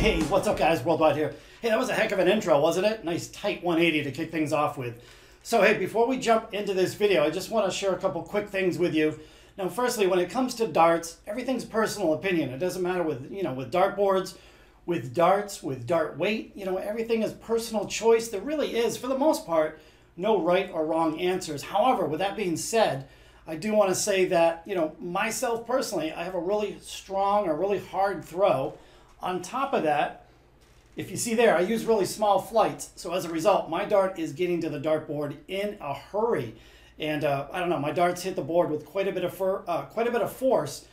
Hey, what's up guys, Worldwide here. Hey, that was a heck of an intro, wasn't it? Nice tight 180 to kick things off with. So hey, before we jump into this video, I just want to share a couple quick things with you. Now firstly, when it comes to darts, everything's personal opinion. It doesn't matter with, with dartboards, with darts, with dart weight, everything is personal choice. There really is, for the most part, no right or wrong answers. However, with that being said, I do want to say that, myself personally, I have a really strong or really hard throw. On top of that, if you see there, I use really small flights. So as a result, my dart is getting to the dartboard in a hurry. And I don't know, my darts hit the board with quite a bit of force.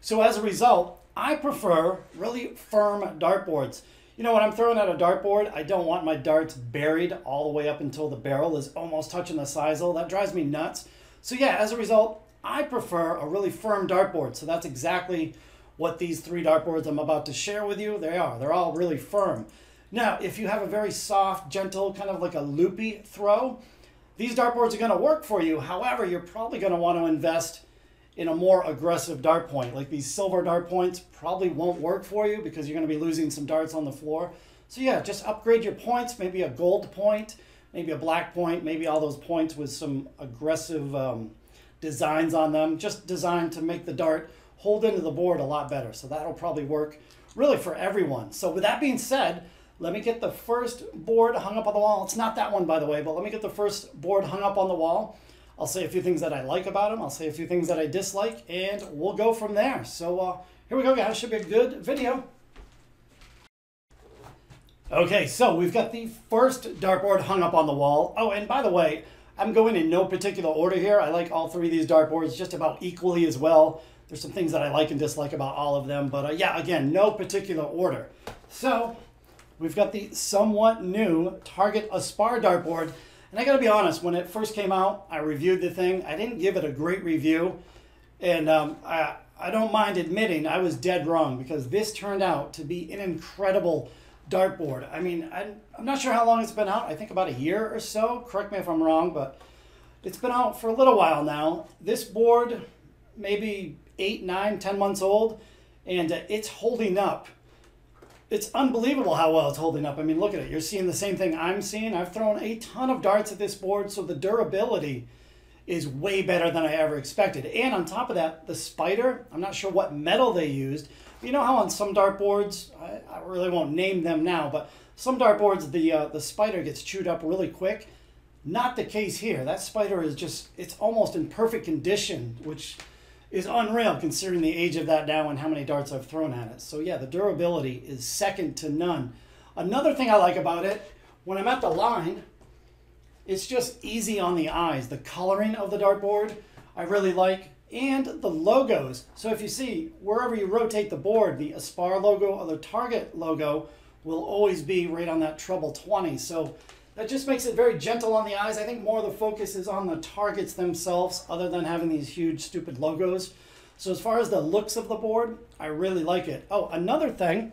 So as a result, I prefer really firm dartboards. When I'm throwing at a dartboard, I don't want my darts buried all the way up until the barrel is almost touching the sisal. That drives me nuts. So yeah, as a result, I prefer a really firm dartboard. So that's exactly what these three dartboards I'm about to share with you, they are. They're all really firm. Now, if you have a very soft, gentle, kind of like a loopy throw, these dartboards are going to work for you. However, you're probably going to want to invest in a more aggressive dart point. Like these silver dart points probably won't work for you because you're going to be losing some darts on the floor. So yeah, just upgrade your points, maybe a gold point, maybe a black point, maybe all those points with some aggressive designs on them, just designed to make the dart hold into the board a lot better. So that'll probably work really for everyone. So with that being said, let me get the first board hung up on the wall. It's not that one, by the way, but let me get the first board hung up on the wall. I'll say a few things that I like about them. I'll say a few things that I dislike, and we'll go from there. So here we go, guys. Should be a good video. Okay, so we've got the first dartboard hung up on the wall. Oh, and by the way, I'm going in no particular order here. I like all three of these dartboards just about equally as well. There's some things that I like and dislike about all of them, but yeah, again, no particular order. So we've got the somewhat new Target Aspar dartboard, and I gotta be honest, when it first came out, I reviewed the thing. I didn't give it a great review, and I don't mind admitting I was dead wrong, because this turned out to be an incredible dartboard. I mean, I'm not sure how long it's been out. I think about a year or so. Correct me if I'm wrong, but it's been out for a little while now. This board, maybe 8, 9, 10 months old, and it's holding up. It's unbelievable how well it's holding up. I mean, look at it. You're seeing the same thing I'm seeing. I've thrown a ton of darts at this board, so the durability is way better than I ever expected. And on top of that, the spider, I'm not sure what metal they used. You know how on some dartboards, I really won't name them now, but some dartboards, the spider gets chewed up really quick. Not the case here. That spider is just, it's almost in perfect condition, which is unreal considering the age of that now and how many darts I've thrown at it. So yeah, the durability is second to none. Another thing I like about it, when I'm at the line, it's just easy on the eyes. The coloring of the dartboard I really like, and the logos. So if you see, wherever you rotate the board, the Aspar logo or the Target logo will always be right on that treble 20. So that just makes it very gentle on the eyes. I think more of the focus is on the targets themselves other than having these huge stupid logos. So as far as the looks of the board, I really like it. Oh, another thing,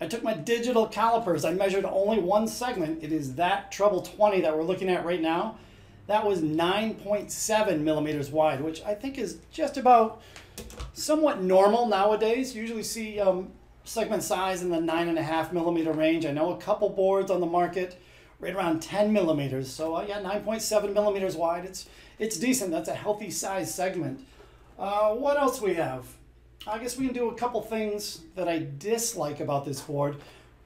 I took my digital calipers. I measured only one segment. It is that treble 20 that we're looking at right now. That was 9.7 millimeters wide, which I think is just about somewhat normal nowadays. You usually see segment size in the 9.5 millimeter range. I know a couple boards on the market right around 10 millimeters. So yeah, 9.7 millimeters wide. It's decent. That's a healthy size segment. What else we have? I guess we can do a couple things that I dislike about this board.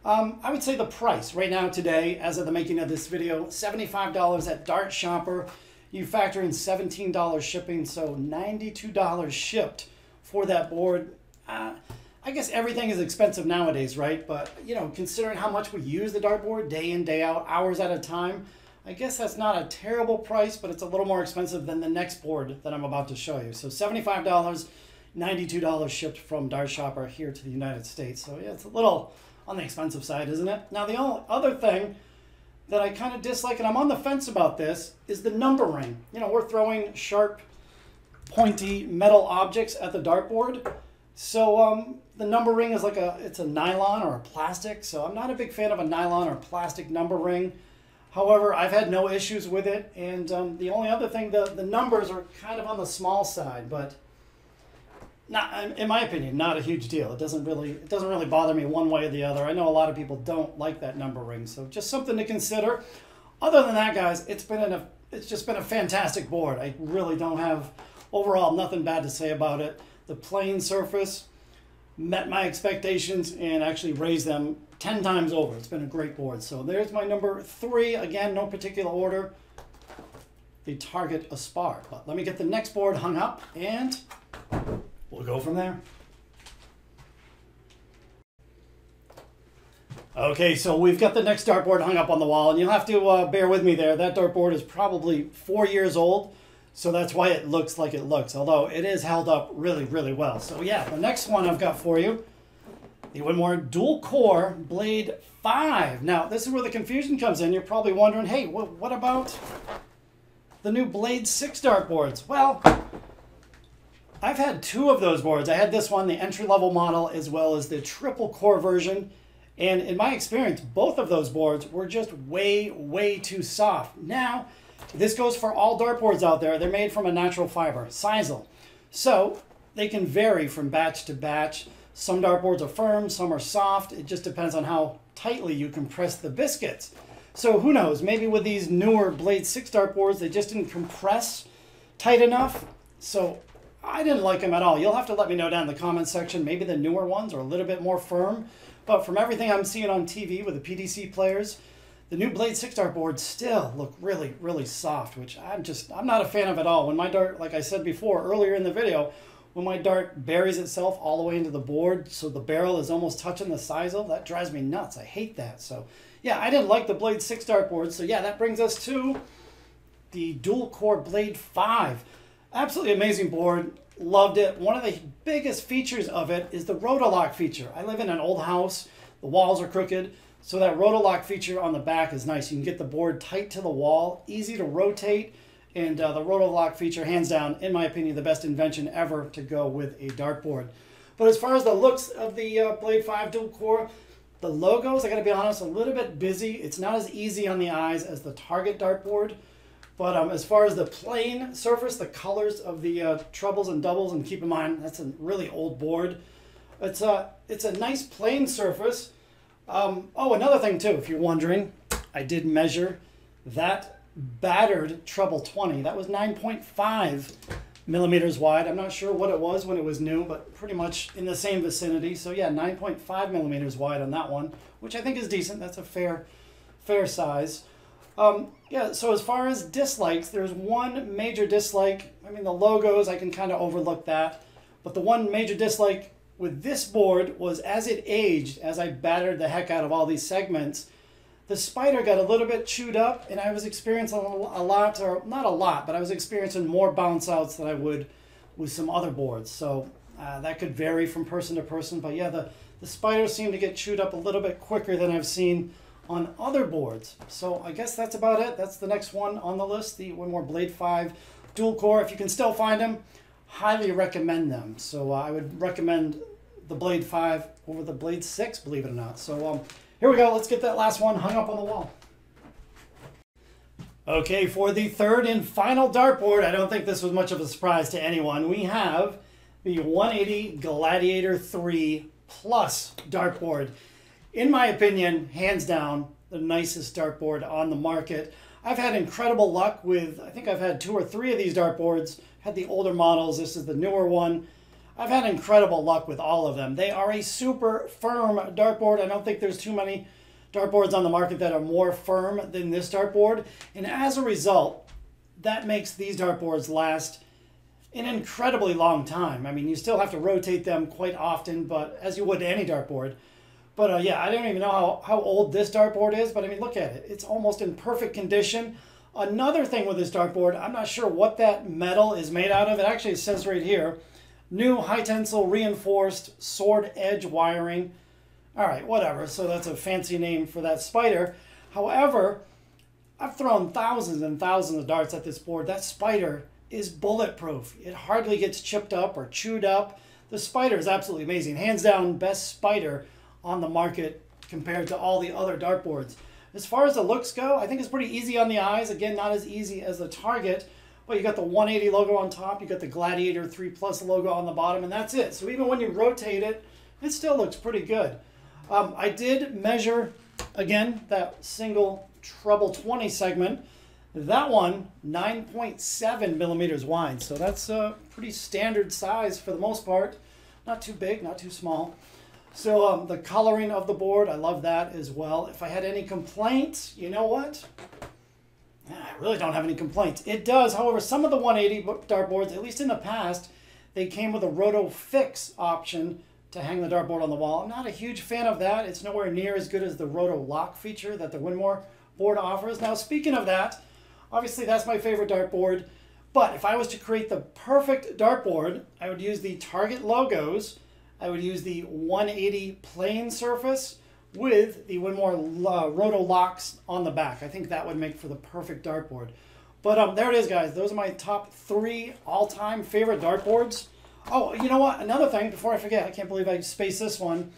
I would say the price right now today, as of the making of this video, $75 at Dart Shopper. You factor in $17 shipping, so $92 shipped for that board. I guess everything is expensive nowadays, right? But, considering how much we use the dartboard day in, day out, hours at a time, I guess that's not a terrible price, but it's a little more expensive than the next board that I'm about to show you. So $75, $92 shipped from Dart Shopper here to the United States. So yeah, it's a little on the expensive side, isn't it? Now, the only other thing that I kind of dislike, and I'm on the fence about this, is the number ring. We're throwing sharp, pointy metal objects at the dartboard. So the number ring is like it's a nylon or a plastic. So I'm not a big fan of a nylon or plastic number ring. However, I've had no issues with it. And the only other thing, the numbers are kind of on the small side, but not, in my opinion, not a huge deal. It doesn't really bother me one way or the other. I know a lot of people don't like that number ring, so just something to consider. Other than that, guys, it's just been a fantastic board. I really don't have overall nothing bad to say about it. The playing surface met my expectations and actually raised them 10 times over. It's been a great board. So there's my number 3. Again, no particular order. The Target Aspar. But let me get the next board hung up and we'll go from there. Okay, so we've got the next dartboard hung up on the wall, and you'll have to bear with me there. That dartboard is probably 4 years old, so that's why it looks like it looks, although it is held up really, really well. So yeah, the next one I've got for you, the Winmau Dual Core Blade 5. Now, this is where the confusion comes in. You're probably wondering, hey, what about the new Blade 6 dartboards? Well, I've had 2 of those boards. I had this one, the entry-level model, as well as the triple core version. And in my experience, both of those boards were just way, way too soft. Now, this goes for all dartboards out there. They're made from a natural fiber, sisal. So they can vary from batch to batch. Some dartboards are firm, some are soft. It just depends on how tightly you compress the biscuits. So who knows, maybe with these newer Blade 6 dartboards, they just didn't compress tight enough. So I didn't like them at all. You'll have to let me know down in the comments section. Maybe the newer ones are a little bit more firm. But from everything I'm seeing on TV with the PDC players, the new Blade 6 dartboards still look really, really soft, which I'm not a fan of at all. When my dart, like I said before earlier in the video, when my dart buries itself all the way into the board so the barrel is almost touching the sisal, that drives me nuts. I hate that. So yeah, I didn't like the Blade 6 dartboards. So yeah, that brings us to the Dual Core Blade 5. Absolutely amazing board. Loved it. One of the biggest features of it is the Roto Lock feature. I live in an old house. The walls are crooked, so that Roto Lock feature on the back is nice. You can get the board tight to the wall, easy to rotate, and the Roto Lock feature, hands down, in my opinion, the best invention ever to go with a dartboard. But as far as the looks of the Blade 5 Dual Core, the logos, I gotta be honest, a little bit busy. It's not as easy on the eyes as the Target dartboard. But as far as the plain surface, the colors of the trebles and doubles, and keep in mind, that's a really old board. It's a nice plain surface. Oh, another thing too, if you're wondering, I did measure that battered treble 20. That was 9.5 millimeters wide. I'm not sure what it was when it was new, but pretty much in the same vicinity. So yeah, 9.5 millimeters wide on that one, which I think is decent. That's a fair size. Yeah, so as far as dislikes, there's one major dislike. I mean, the logos, I can kind of overlook that. But the one major dislike with this board was, as it aged, as I battered the heck out of all these segments, the spider got a little bit chewed up, and I was experiencing I was experiencing more bounce outs than I would with some other boards. So that could vary from person to person. But yeah, the spider seemed to get chewed up a little bit quicker than I've seen on other boards. So I guess that's about it. That's the next one on the list, the Winmau Blade 5 Dual Core. If you can still find them, highly recommend them. So I would recommend the Blade 5 over the Blade 6, believe it or not. So here we go. Let's get that last one hung up on the wall. Okay, for the third and final dartboard, I don't think this was much of a surprise to anyone. We have the 180 Gladiator 3+ dartboard. In my opinion, hands down, the nicest dartboard on the market. I've had incredible luck with, I think I've had 2 or 3 of these dartboards. Had the older models, this is the newer one. I've had incredible luck with all of them. They are a super firm dartboard. I don't think there's too many dartboards on the market that are more firm than this dartboard. And as a result, that makes these dartboards last an incredibly long time. I mean, you still have to rotate them quite often, but as you would any dartboard. But yeah, I don't even know how old this dartboard is, but I mean, look at it. It's almost in perfect condition. Another thing with this dartboard, I'm not sure what that metal is made out of. It actually says right here, new high tensile reinforced sword edge wiring. All right, whatever. So that's a fancy name for that spider. However, I've thrown thousands and thousands of darts at this board. That spider is bulletproof. It hardly gets chipped up or chewed up. The spider is absolutely amazing. Hands down, best spider on the market compared to all the other dartboards. As far as the looks go, I think it's pretty easy on the eyes. Again, not as easy as the Target, But you got the 180 logo on top, you got the Gladiator 3+ logo on the bottom, and that's it. So even when you rotate it, it still looks pretty good. I did measure, again, that single treble 20 segment. That one, 9.7 millimeters wide. So that's a pretty standard size for the most part. Not too big, not too small. So the coloring of the board, I love that as well. If I had any complaints, you know what? I really don't have any complaints. It does, however, some of the 180 dart boards, at least in the past, they came with a roto fix option to hang the dartboard on the wall. I'm not a huge fan of that. It's nowhere near as good as the Roto Lock feature that the Winmau board offers. Now, speaking of that, obviously that's my favorite dartboard, but if I was to create the perfect dartboard, I would use the Target logos, I would use the 180 plane surface with the Winmau Roto Locks on the back. I think that would make for the perfect dartboard. But there it is, guys. Those are my top 3 all-time favorite dartboards. Oh, you know what? Another thing, before I forget, I can't believe I spaced this one.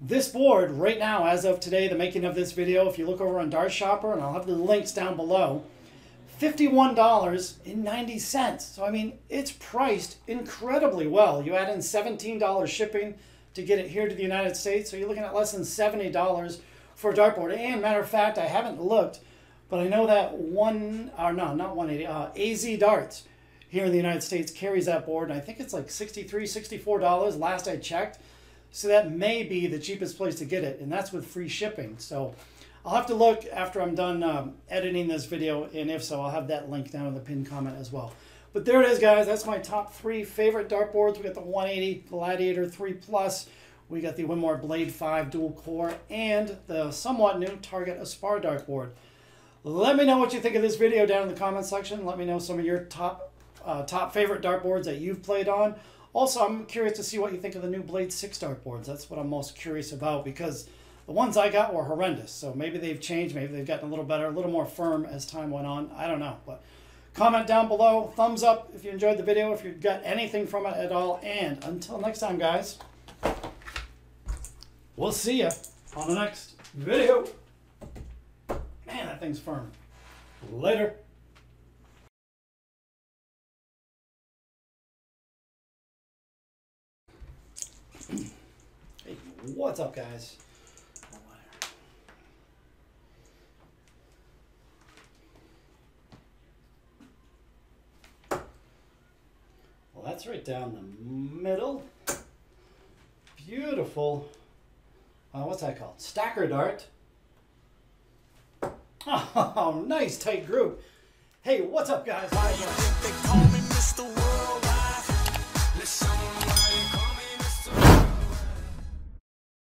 This board, right now, as of today, the making of this video, if you look over on Dart Shopper, and I'll have the links down below, $51.90. So, I mean, it's priced incredibly well. You add in $17 shipping to get it here to the United States, so you're looking at less than $70 for a dartboard. And, matter of fact, I haven't looked, but I know that AZ Darts here in the United States carries that board, and I think it's like $63, $64 last I checked. So that may be the cheapest place to get it, and that's with free shipping. So I'll have to look after I'm done editing this video, and if so, I'll have that link down in the pinned comment as well. But there it is, guys. That's my top 3 favorite dartboards. We got the 180 Gladiator 3+, we got the Winmau Blade 5 dual core, and the somewhat new Target Aspar dartboard. Let me know what you think of this video down in the comment section. Let me know some of your top favorite dartboards that you've played on. Also, I'm curious to see what you think of the new Blade 6 dartboards. That's what I'm most curious about, because the ones I got were horrendous. So maybe they've changed, maybe they've gotten a little better, a little more firm as time went on. I don't know, but comment down below. Thumbs up if you enjoyed the video, if you got anything from it at all. And until next time, guys, we'll see you on the next video. Man, that thing's firm. Later. Hey, what's up, guys? Well, that's right down the middle. Beautiful. What's that called? Stacker dart. Oh, nice tight group. Hey, what's up, guys?